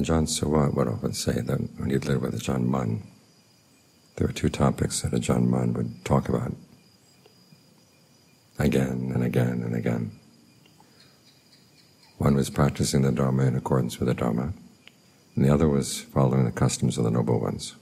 Ajahn Sawah would often say that when he'd lived with Ajaan Mun, there were two topics that Ajahn Mun would talk about again and again and again. One was practicing the Dharma in accordance with the Dharma, and the other was following the customs of the noble ones.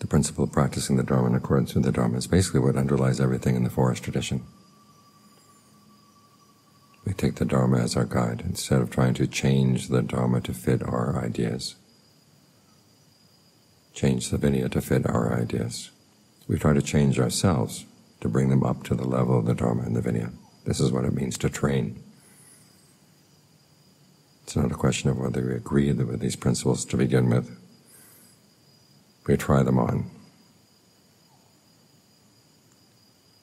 The principle of practicing the Dharma in accordance with the Dharma is basically what underlies everything in the forest tradition. We take the Dharma as our guide instead of trying to change the Dharma to fit our ideas, change the Vinaya to fit our ideas. We try to change ourselves to bring them up to the level of the Dharma and the Vinaya. This is what it means to train. It's not a question of whether we agree with these principles to begin with. We try them on,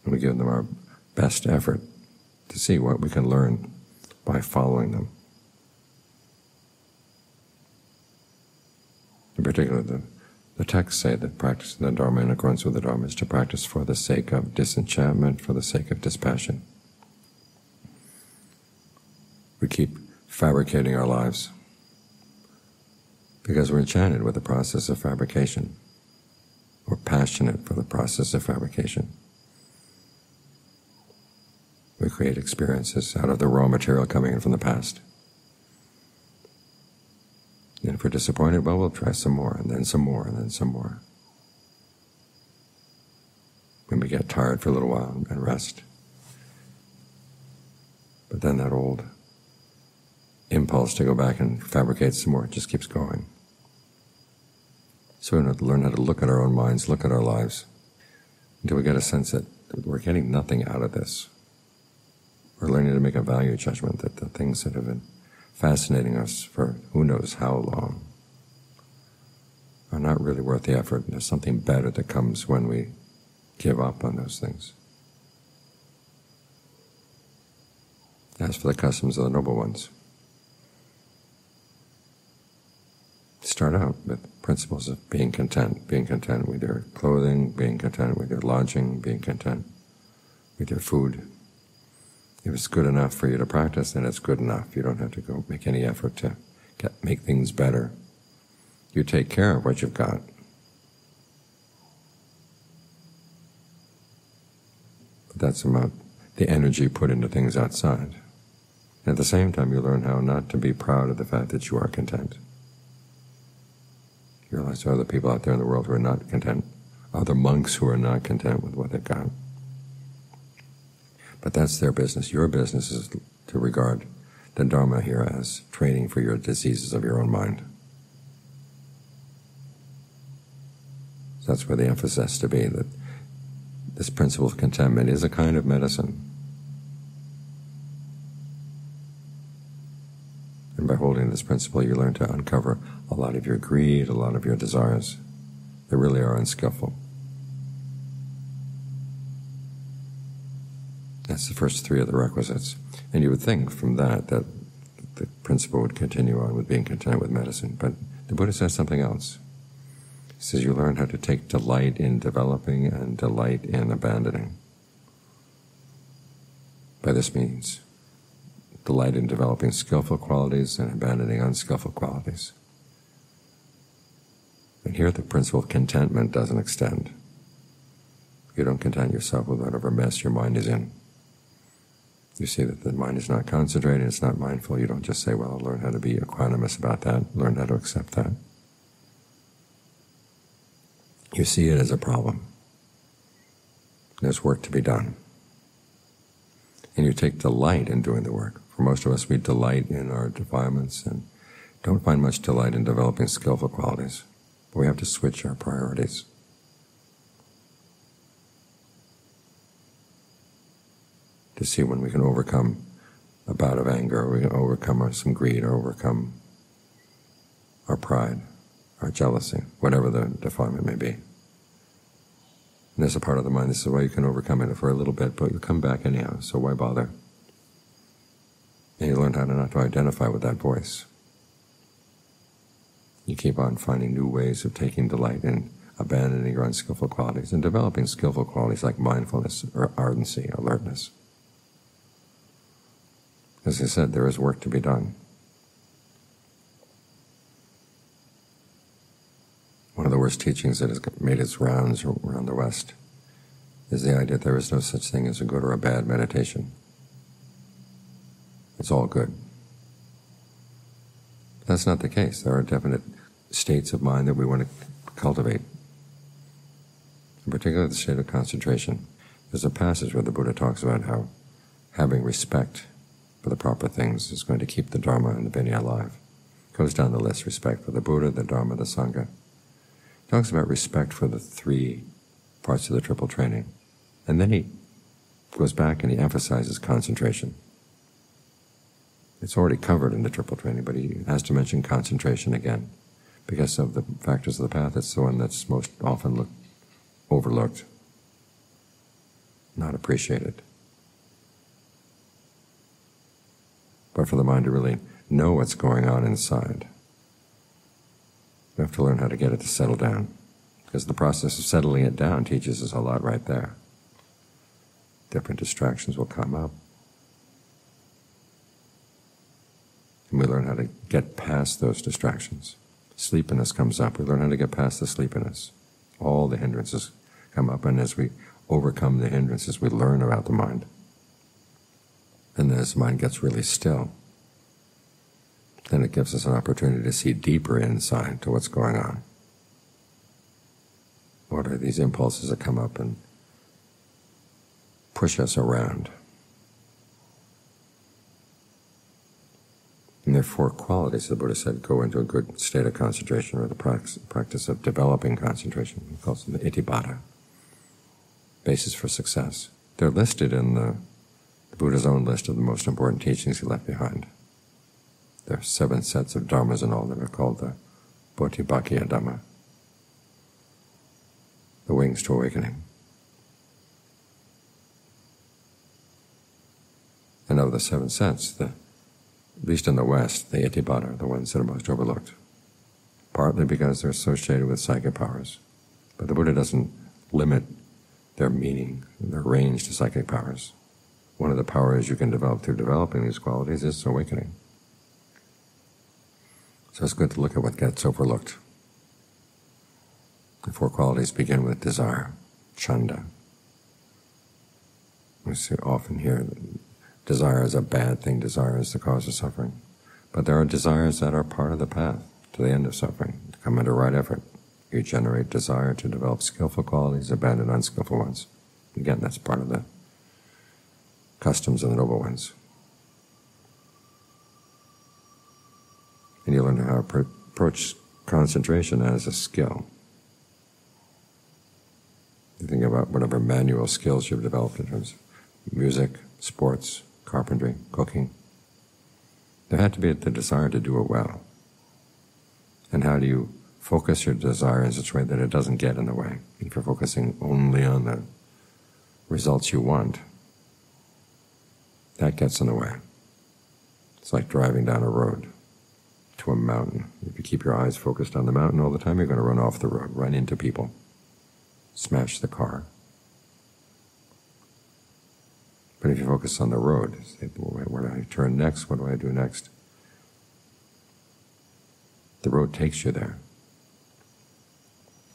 and we give them our best effort to see what we can learn by following them. In particular, the texts say that practicing the Dharma in accordance with the Dharma is to practice for the sake of disenchantment, for the sake of dispassion. We keep fabricating our lives because we're enchanted with the process of fabrication. We're passionate for the process of fabrication. We create experiences out of the raw material coming in from the past. And if we're disappointed, well, we'll try some more, and then some more, and then some more. When we get tired for a little while and rest. But then that old impulse to go back and fabricate some more just keeps going. So we have to learn how to look at our own minds, look at our lives, until we get a sense that we're getting nothing out of this. We're learning to make a value judgment that the things that have been fascinating us for who knows how long are not really worth the effort, and there's something better that comes when we give up on those things. As for the customs of the noble ones, start out with principles of being content with your clothing, being content with your lodging, being content with your food. If it's good enough for you to practice, then it's good enough. You don't have to go make any effort to make things better. You take care of what you've got. But that's about the energy put into things outside. And at the same time, you learn how not to be proud of the fact that you are content. You realize there are other people out there in the world who are not content, other monks who are not content with what they've got. But that's their business. Your business is to regard the Dharma here as training for your diseases of your own mind. So that's where the emphasis has to be, that this principle of contentment is a kind of medicine. And by holding this principle, you learn to uncover a lot of your greed, a lot of your desires that really are unskillful. That's the first three of the requisites. And you would think from that that the principle would continue on with being content with medicine. But the Buddha says something else. He says you learn how to take delight in developing and delight in abandoning. By this means, delight in developing skillful qualities and abandoning unskillful qualities. And here the principle of contentment doesn't extend. You don't content yourself with whatever mess your mind is in. You see that the mind is not concentrated, it's not mindful. You don't just say, well, learn how to be equanimous about that, learn how to accept that. You see it as a problem. There's work to be done. And you take delight in doing the work. For most of us, we delight in our defilements and don't find much delight in developing skillful qualities. But we have to switch our priorities. To see when we can overcome a bout of anger, or we can overcome some greed, or overcome our pride, our jealousy, whatever the defilement may be. And there's a part of the mind, this is why you can overcome it for a little bit, but you'll come back anyhow, so why bother? And you learn how to not to identify with that voice. You keep on finding new ways of taking delight in abandoning your unskillful qualities and developing skillful qualities like mindfulness or ardency, alertness. As I said, there is work to be done. One of the worst teachings that has made its rounds around the West is the idea that there is no such thing as a good or a bad meditation. It's all good. That's not the case. There are definite states of mind that we want to cultivate, in particular the state of concentration. There's a passage where the Buddha talks about how having respect for the proper things is going to keep the Dharma and the Vinaya alive. It goes down the list: respect for the Buddha, the Dharma, the Sangha. He talks about respect for the three parts of the triple training. And then he goes back and he emphasizes concentration. It's already covered in the triple training, but he has to mention concentration again. Because of the factors of the path, it's the one that's most often overlooked, not appreciated. But for the mind to really know what's going on inside, we have to learn how to get it to settle down, because the process of settling it down teaches us a lot right there. Different distractions will come up, and we learn how to get past those distractions. Sleepiness comes up, we learn how to get past the sleepiness. All the hindrances come up, and as we overcome the hindrances, we learn about the mind. And as the mind gets really still, then it gives us an opportunity to see deeper inside to what's going on. What are these impulses that come up and push us around? And there are four qualities the Buddha said go into a good state of concentration, or the practice of developing concentration. He calls them the iddhipada, basis for success. They're listed in the Buddha's own list of the most important teachings he left behind. There are 7 sets of dharmas in all that are called the Bodhipakkhiya Dhamma, the wings to awakening. And of the 7 sets, at least in the West, the iddhipada are the ones that are most overlooked, partly because they're associated with psychic powers. But the Buddha doesn't limit their meaning, their range to psychic powers. One of the powers you can develop through developing these qualities is awakening. So it's good to look at what gets overlooked. The 4 qualities begin with desire, chanda. We see often here desire is a bad thing, desire is the cause of suffering. But there are desires that are part of the path to the end of suffering, to come into right effort. You generate desire to develop skillful qualities, abandon unskillful ones. Again, that's part of the customs of the noble ones. And you learn how to approach concentration as a skill. You think about whatever manual skills you've developed in terms of music, sports, carpentry, cooking. There had to be the desire to do it well. And how do you focus your desire in such a way that it doesn't get in the way? If you're focusing only on the results you want, that gets in the way. It's like driving down a road to a mountain. If you keep your eyes focused on the mountain all the time, you're going to run off the road, run into people, smash the car. But if you focus on the road, say, well, where do I turn next? What do I do next? The road takes you there.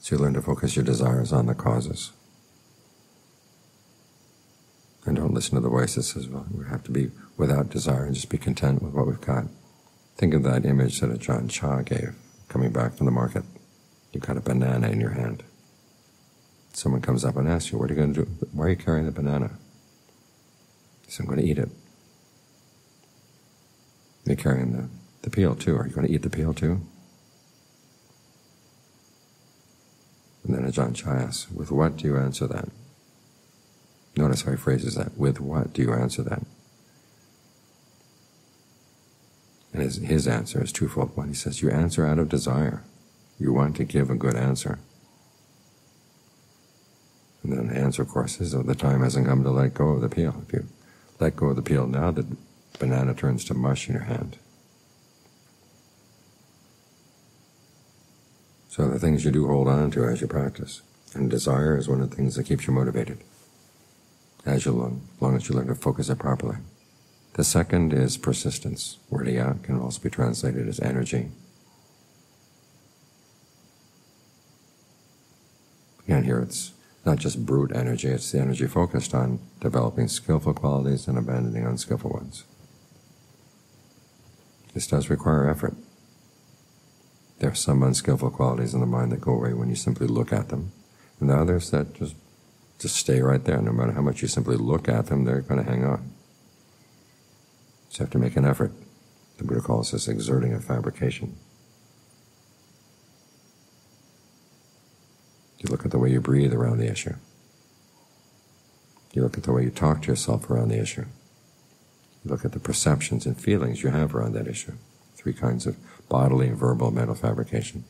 So you learn to focus your desires on the causes. And don't listen to the voice that says, well, we have to be without desire and just be content with what we've got. Think of that image that Ajahn Chah gave, coming back from the market. You've got a banana in your hand. Someone comes up and asks you, what are you going to do? Why are you carrying the banana? He says, I'm going to eat it. You're carrying the peel too. Are you going to eat the peel too? And then Ajahn Chah asks, with what do you answer that? Notice how he phrases that, with what do you answer that? And his answer is twofold. One, he says, you answer out of desire. You want to give a good answer. And then the answer, of course, is that the time hasn't come to let go of the peel. If you let go of the peel now, the banana turns to mush in your hand. So the things you do hold on to as you practice. And desire is one of the things that keeps you motivated, as long as you learn to focus it properly. The second is persistence. Viriya can also be translated as energy. Again, here it's not just brute energy, it's the energy focused on developing skillful qualities and abandoning unskillful ones. This does require effort. There are some unskillful qualities in the mind that go away when you simply look at them, and the others that just stay right there. No matter how much you simply look at them, they're going to hang on. So you have to make an effort. The Buddha calls this exerting a fabrication. You look at the way you breathe around the issue. You look at the way you talk to yourself around the issue. You look at the perceptions and feelings you have around that issue. Three kinds of bodily, verbal, mental fabrication.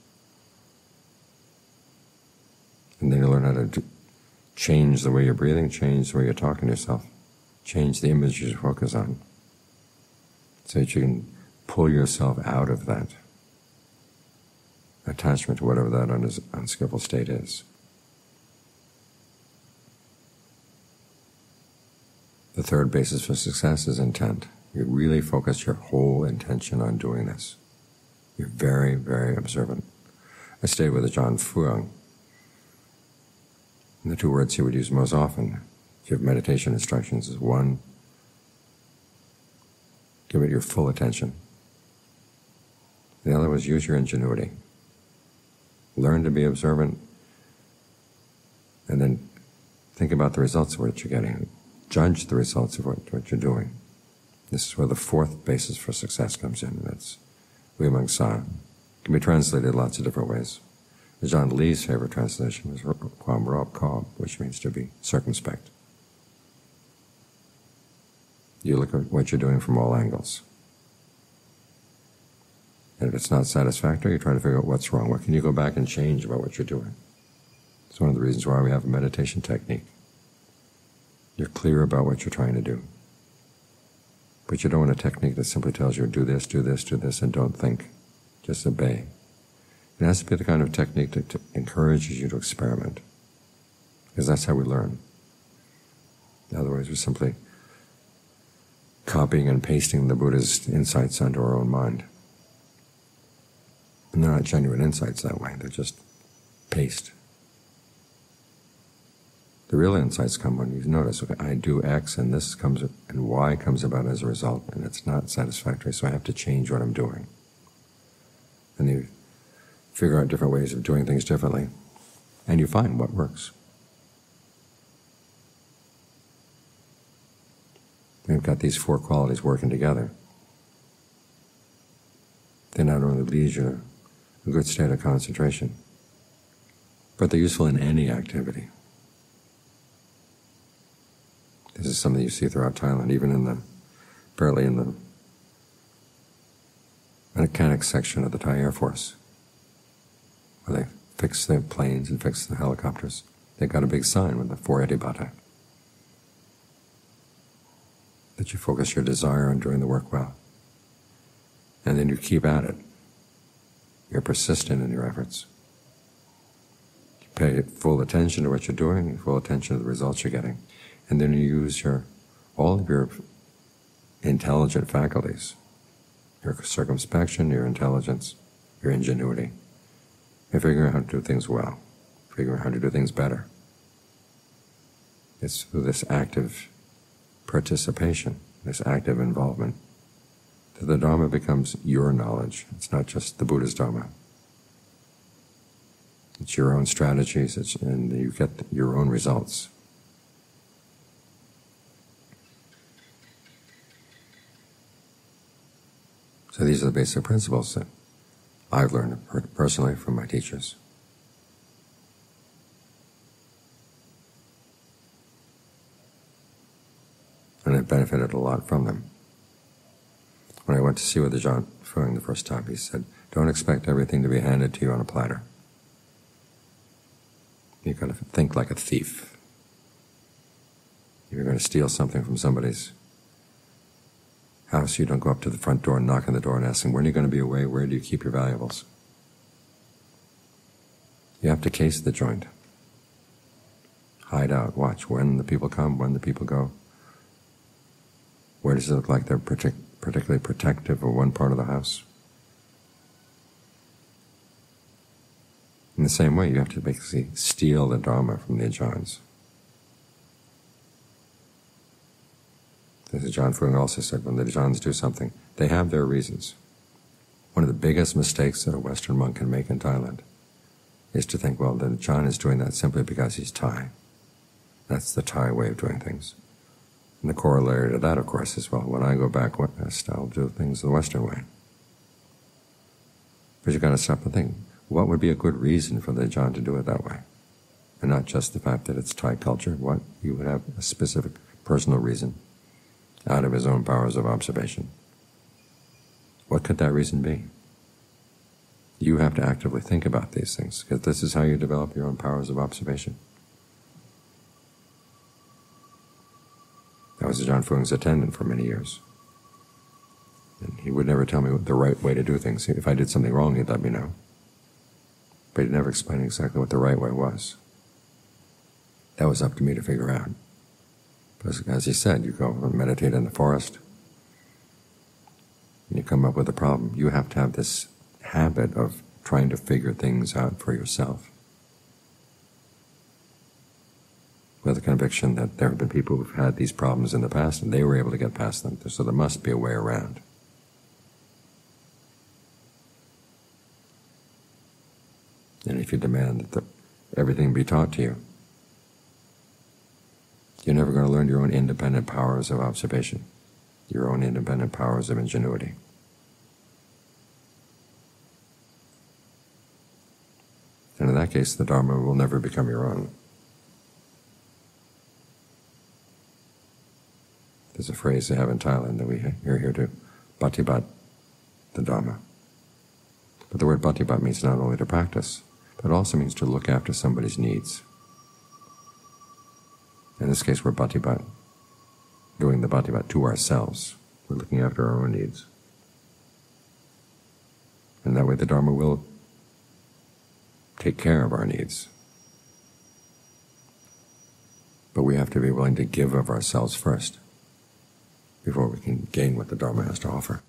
And then you learn how to change the way you're breathing, change the way you're talking to yourself, change the images you focus on, so that you can pull yourself out of that attachment to whatever that unskillful state is. The third basis for success is intent. You really focus your whole intention on doing this. You're very, very observant. I stayed with John Fuang, and the two words he would use most often, give meditation instructions, is one, give it your full attention. The other was use your ingenuity. Learn to be observant, and then think about the results of what you're getting. Judge the results of what you're doing. This is where the fourth basis for success comes in. That's vimamsa. It can be translated lots of different ways. John Lee's favorite translation was kwam rob kob, which means to be circumspect. You look at what you're doing from all angles. And if it's not satisfactory, you try to figure out what's wrong. What can you go back and change about what you're doing? It's one of the reasons why we have a meditation technique. You're clear about what you're trying to do. But you don't want a technique that simply tells you, do this, do this, do this, and don't think. Just obey. It has to be the kind of technique that encourages you to experiment, because that's how we learn. Otherwise, we're simply copying and pasting the Buddha's insights onto our own mind. And they're not genuine insights that way, they're just paste. The real insights come when you notice, okay, I do X and this comes, and Y comes about as a result, and it's not satisfactory, so I have to change what I'm doing. And you figure out different ways of doing things differently, and you find what works. We've got these four qualities working together. They not only lead you to a good state of concentration, but they're useful in any activity. This is something you see throughout Thailand, even in the, barely in the mechanics section of the Thai Air Force, where they fix their planes and fix the helicopters. They've got a big sign with the four iddhipada, that you focus your desire on doing the work well. And then you keep at it. You're persistent in your efforts. You pay full attention to what you're doing, full attention to the results you're getting. And then you use all of your intelligent faculties, your circumspection, your intelligence, your ingenuity, and figure out how to do things well, figure out how to do things better. It's through this active participation, this active involvement, that the Dharma becomes your knowledge. It's not just the Buddha's Dharma. It's your own strategies, and you get your own results. So these are the basic principles that I've learned personally from my teachers. And I've benefited a lot from them. When I went to see with Ajaan Fuang the first time, he said, don't expect everything to be handed to you on a platter. You've got to think like a thief. If you're going to steal something from somebody's house, you don't go up to the front door and knock on the door and ask them, when are you going to be away, where do you keep your valuables? You have to case the joint. Hide out, watch when the people come, when the people go. Where does it look like they're particularly protective of one part of the house? In the same way, you have to basically steal the Dharma from the Ajahn's. As John Fuang also said, when the Ajahn's do something, they have their reasons. One of the biggest mistakes that a Western monk can make in Thailand is to think, well, the Ajahn is doing that simply because he's Thai. That's the Thai way of doing things. And the corollary to that, of course, is, well, when I go back west, I'll do things the Western way. But you've got to stop and think, what would be a good reason for the Ajahn to do it that way? And not just the fact that it's Thai culture, what you would have a specific personal reason out of his own powers of observation. What could that reason be? You have to actively think about these things, because this is how you develop your own powers of observation. I was John Fuang's attendant for many years, and he would never tell me the right way to do things. If I did something wrong, he'd let me know. But he'd never explain exactly what the right way was. That was up to me to figure out. Because, as he said, you go and meditate in the forest, and you come up with a problem. You have to have this habit of trying to figure things out for yourself, with the conviction that there have been people who've had these problems in the past and they were able to get past them, so there must be a way around. And if you demand that everything be taught to you, you're never going to learn your own independent powers of observation, your own independent powers of ingenuity. And in that case, the Dharma will never become your own. There's a phrase they have in Thailand that we hear here too, patipat, the Dhamma. But the word patipat means not only to practice, but it also means to look after somebody's needs. In this case, we're patipat, doing the patipat to ourselves. We're looking after our own needs. And that way the Dharma will take care of our needs. But we have to be willing to give of ourselves first, before we can gain what the Dharma has to offer.